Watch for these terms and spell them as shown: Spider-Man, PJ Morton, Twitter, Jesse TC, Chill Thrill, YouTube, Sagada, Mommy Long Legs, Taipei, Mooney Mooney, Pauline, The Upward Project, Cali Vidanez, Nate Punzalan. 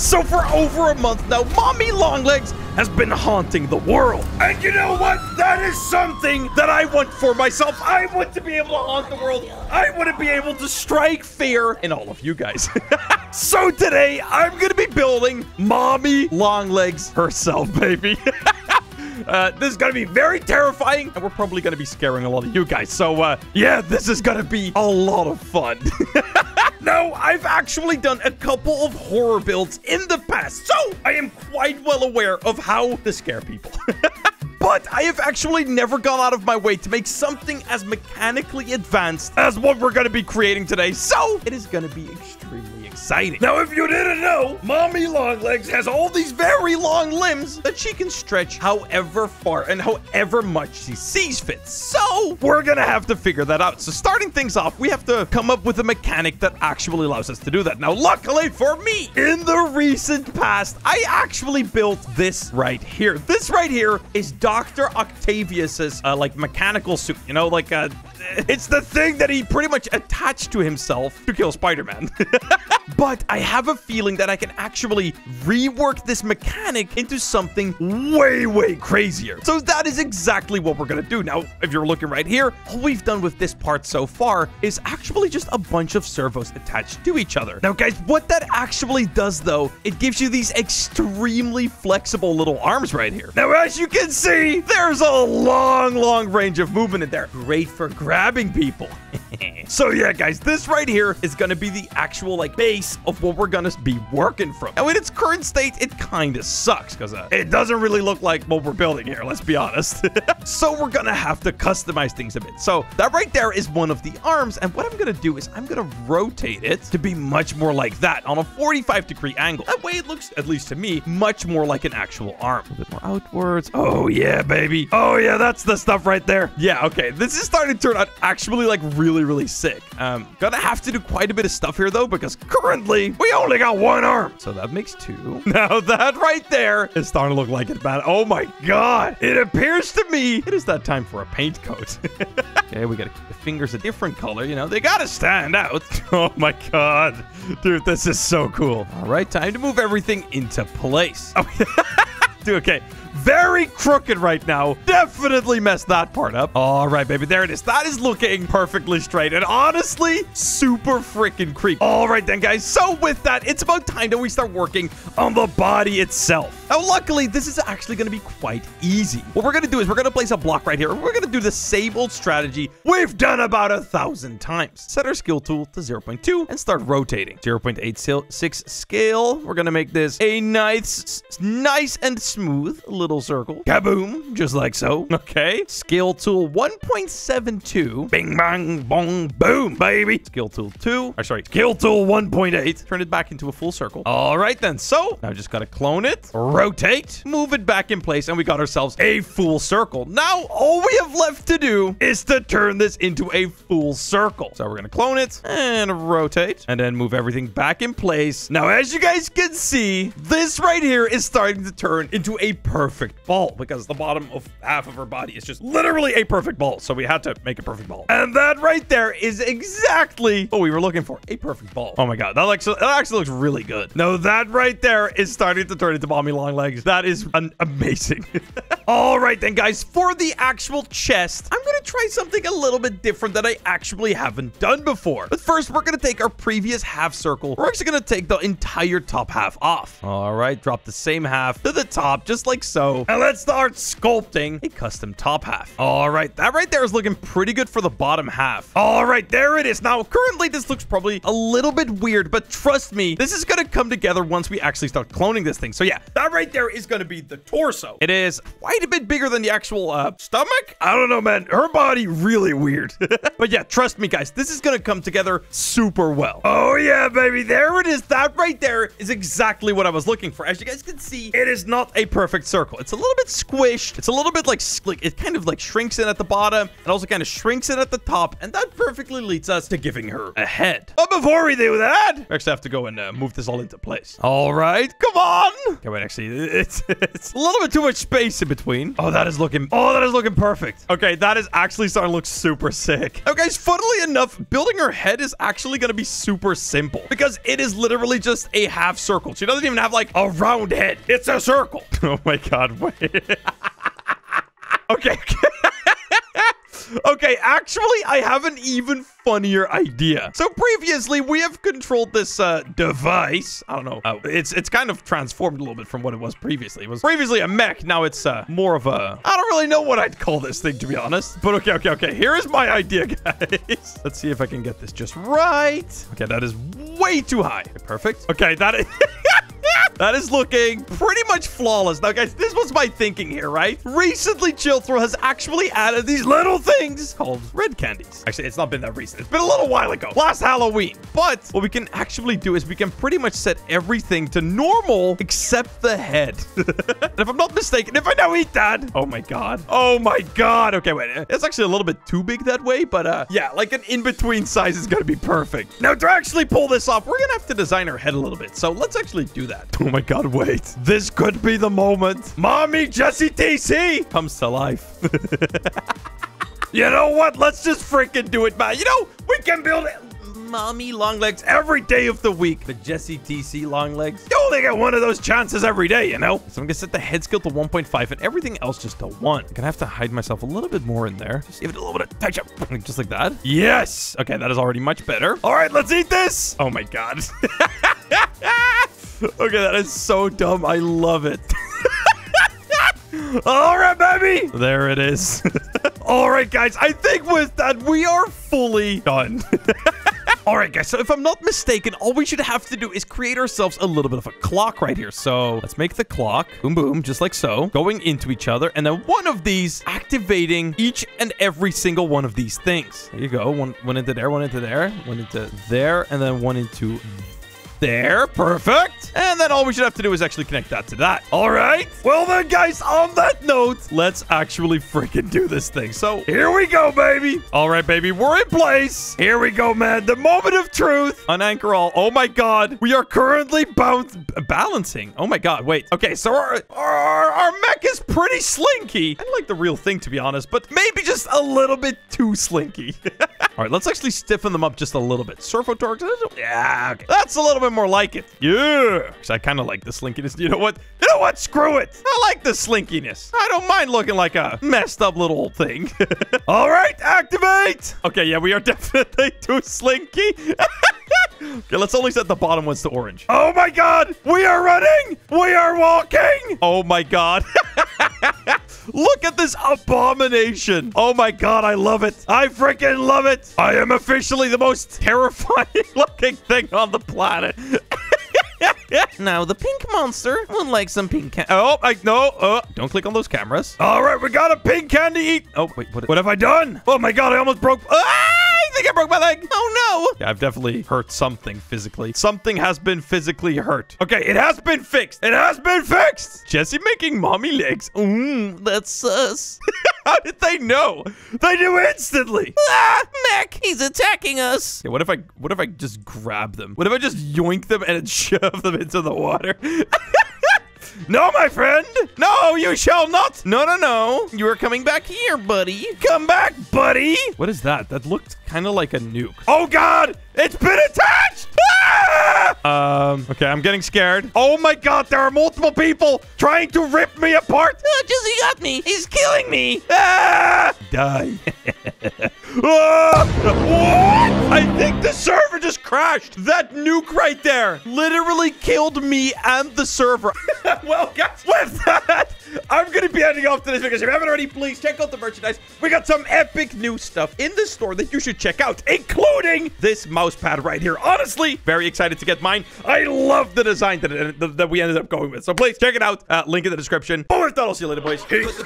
So for over a month now, Mommy Long Legs has been haunting the world. And you know what? That is something that I want for myself. I want to be able to haunt the world. I want to be able to strike fear in all of you guys. So today, I'm going to be building Mommy Long Legs herself, baby. This is going to be very terrifying, and we're probably going to be scaring a lot of you guys. So, yeah, this is going to be a lot of fun. Now, I've actually done a couple of horror builds in the past, so I am quite well aware of how to scare people. But I have actually never gone out of my way to make something as mechanically advanced as what we're going to be creating today, so it is going to be extremely exciting. Now, if you didn't know, Mommy Long Legs has all these very long limbs that she can stretch however far and however much she sees fit. So we're gonna have to figure that out. So starting things off, we have to come up with a mechanic that actually allows us to do that. Now, luckily for me, in the recent past, I actually built this right here. This right here is Dr. Octavius's like mechanical suit, you know, like it's the thing that he pretty much attached to himself to kill Spider-Man. But I have a feeling that I can actually rework this mechanic into something way, way crazier. So that is exactly what we're going to do. Now, if you're looking right here, all we've done with this part so far is actually just a bunch of servos attached to each other. Now, guys, what that actually does, though, it gives you these extremely flexible little arms right here. Now, as you can see, there's a long, long range of movement in there. Great for grabbing people. So, yeah, guys, this right here is going to be the actual, like, base of what we're going to be working from. Now, in its current state, it kind of sucks because it doesn't really look like what we're building here, let's be honest. So, we're going to have to customize things a bit. So, that right there is one of the arms, and what I'm going to do is I'm going to rotate it to be much more like that on a 45-degree angle. That way, it looks, at least to me, much more like an actual arm. A bit more outwards. Oh, yeah, baby. Oh, yeah, that's the stuff right there. Yeah, okay. This is starting to turn out actually, like, really sick. Gonna have to do quite a bit of stuff here, though, because currently we only got one arm. So that makes two. Now that right there is starting to look like it, man. Oh my god. It appears to me it is that time for a paint coat. Okay, we gotta keep the fingers a different color. You know, they gotta stand out. Oh my god. Dude, this is so cool. All right, time to move everything into place. Oh, dude, okay. Very crooked right now. Definitely messed that part up. All right, baby. There it is. That is looking perfectly straight and honestly super freaking creepy. All right, then, guys. So with that, it's about time that we start working on the body itself. Now, luckily, this is actually going to be quite easy. What we're going to do is we're going to place a block right here. And we're going to do the same old strategy we've done about 1,000 times. Set our skill tool to 0.2 and start rotating. 0.86 scale. We're going to make this a nice and smooth little circle. Kaboom. Just like so. Okay. Scale tool 1.72. Bing, bang, bong, boom, baby. Scale tool 2. Or sorry, scale tool 1.8. Turn it back into a full circle. All right, then. So now just got to clone it, rotate, move it back in place, and we got ourselves a full circle. Now, all we have left to do is to turn this into a full circle. So we're going to clone it and rotate and then move everything back in place. Now, as you guys can see, this right here is starting to turn into a perfect ball because the bottom of half of her body is just literally a perfect ball. So we had to make a perfect ball. And that right there is exactly what we were looking for. A perfect ball. Oh my god. That actually looks really good. No, that right there is starting to turn into Mommy Long Legs. That is amazing. All right then, guys. For the actual chest, I'm going to try something a little bit different that I actually haven't done before. But first, we're going to take our previous half circle. We're actually going to take the entire top half off. All right. Drop the same half to the top just like so. And let's start sculpting a custom top half. All right, that right there is looking pretty good for the bottom half. All right, there it is. Now, currently, this looks probably a little bit weird, but trust me, this is going to come together once we actually start cloning this thing. So yeah, that right there is going to be the torso. It is quite a bit bigger than the actual stomach. I don't know, man. Her body really weird. But yeah, trust me, guys, this is going to come together super well. Oh yeah, baby, there it is. That right there is exactly what I was looking for. As you guys can see, it is not a perfect circle. It's a little bit squished. It's a little bit like it kind of like shrinks in at the bottom and also kind of shrinks in at the top. And that perfectly leads us to giving her a head. But before we do that, we actually have to go and move this all into place. All right, come on. Okay, wait, actually, it's a little bit too much space in between. between. Oh, that is looking... oh, that is looking perfect. Okay, that is actually starting to look super sick. Now, guys, funnily enough, building her head is actually going to be super simple because it is literally just a half circle. She doesn't even have, like, a round head. It's a circle. Oh, my God. Wait. Okay. Okay, actually, I have an even funnier idea. So previously, we have controlled this device. I don't know. It's kind of transformed a little bit from what it was previously. It was previously a mech. Now it's more of a... I don't really know what I'd call this thing, to be honest. But okay. Here is my idea, guys. Let's see if I can get this just right. Okay, that is way too high. Perfect. Okay, that is... that is looking pretty much flawless. Now, guys, this was my thinking here, right? Recently, Chill Thrill has actually added these little things called red candies. Actually, it's not been that recent. It's been a little while ago, last Halloween. But what we can actually do is we can pretty much set everything to normal except the head. And if I'm not mistaken, if I now eat that... oh, my God. Oh, my God. Okay, wait. It's actually a little bit too big that way. But yeah, like an in-between size is going to be perfect. Now, to actually pull this off, we're going to have to design her head a little bit. So let's actually do that. Oh my God, wait. This could be the moment. Mommy Jesse TC comes to life. You know what? Let's just freaking do it, man. You know, we can build it. Mommy Long Legs every day of the week. The Jesse TC Long Legs. You only get one of those chances every day, you know? So I'm gonna set the head scale to 1.5 and everything else just to 1. I'm gonna have to hide myself a little bit more in there. Just give it a little bit of touch up. Just like that. Yes. Okay, that is already much better. All right, let's eat this. Oh my God. Okay, that is so dumb. I love it. All right, baby. There it is. All right, guys. I think with that, we are fully done. All right, guys, so if I'm not mistaken, all we should have to do is create ourselves a little bit of a clock right here. So let's make the clock, boom, boom, just like so, going into each other. And then one of these activating each and every single one of these things. There you go. One into there, one into there, one into there, and then one into there, perfect. And then all we should have to do is actually connect that to that. All right. Well then, guys, on that note, let's actually freaking do this thing. So here we go, baby. All right, baby, we're in place. Here we go, man. The moment of truth. Unanchor all. Oh my God. We are currently balancing. Oh my God, wait. Okay, so our mech is pretty slinky. I like the real thing, to be honest, but maybe just a little bit too slinky. All right, let's actually stiffen them up just a little bit. Surfo torque. Yeah, okay. That's a little bit more like it. Yeah. I kind of like the slinkiness. You know what? You know what? Screw it. I like the slinkiness. I don't mind looking like a messed up little old thing. All right, activate. Okay, yeah, we are definitely too slinky. Okay, let's only set the bottom ones to orange. Oh, my God. We are running. We are walking. Oh, my God. Look at this abomination. Oh, my God. I love it. I freaking love it. I am officially the most terrifying looking thing on the planet. Now, the pink monster would like some pink candy. Oh, no. Don't click on those cameras. All right, we got a pink candy eat. Oh, wait. What have I done? Oh, my God. I almost broke. Ah! I think I broke my leg. Oh, no. Yeah, I've definitely hurt something physically. Something has been physically hurt. Okay, it has been fixed. It has been fixed. Jesse making mommy legs. That's sus. How did they know? They knew instantly. Ah, Mac, he's attacking us. Okay, what if I just grab them? What if I just yoink them and shove them into the water? No, my friend. No, you shall not. No. You are coming back here, buddy. Come back, buddy. What is that? That looked kind of like a nuke. Oh, God. It's been attached. Ah! Okay, I'm getting scared. Oh, my God. There are multiple people trying to rip me apart. Oh, Jesse got me. He's killing me. Ah! Die. What? I think the server just crashed. That nuke right there literally killed me and the server. Well, guys, with that, I'm going to be ending off today's video. If you haven't already, please check out the merchandise. We got some epic new stuff in the store that you should check out, including this mouse pad right here. Honestly, very excited to get mine. I love the design that we ended up going with. So please check it out. Link in the description. But with that, I'll see you later, boys. Peace.